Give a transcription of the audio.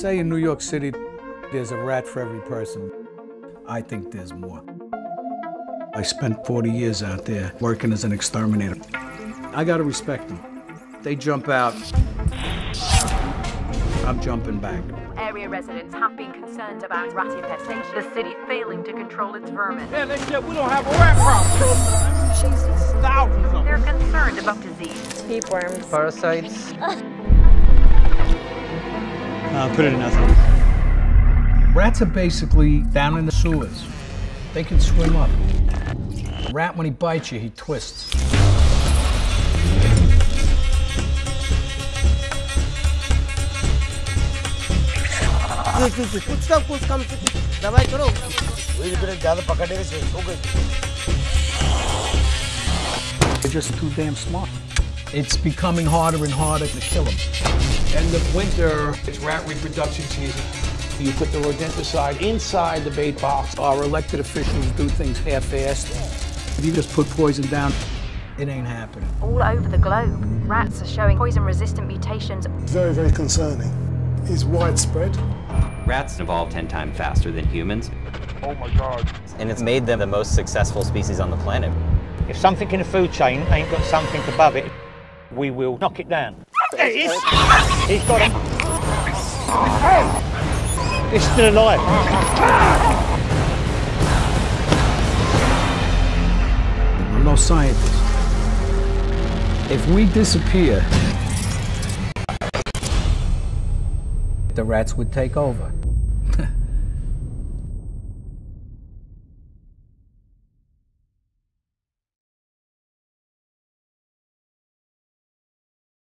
say in New York City, there's a rat for every person. I think there's more. I spent 40 years out there working as an exterminator. I gotta respect them. They jump out, I'm jumping back. Area residents have been concerned about rat infestation, the city failing to control its vermin. Yeah, they said we don't have a rat problem. Jesus. Thousands of them. They're concerned about disease. Tapeworms. Parasites. Put it in nothing. Rats are basically down in the sewers. They can swim up. A rat, when he bites you, he twists. They're just too damn smart. It's becoming harder and harder to kill them. End of winter, it's rat reproduction season. You put the rodenticide inside the bait box. Our elected officials do things half-assed. If you just put poison down, it ain't happening. All over the globe, rats are showing poison-resistant mutations. Very, very concerning. It's widespread. Rats evolve 10 times faster than humans. Oh my God. And it's made them the most successful species on the planet. If something in the food chain ain't got something above it, we will knock it down. There it is! He's got it. Oh. It's still alive. I'm no scientist. If we disappear, the rats would take over.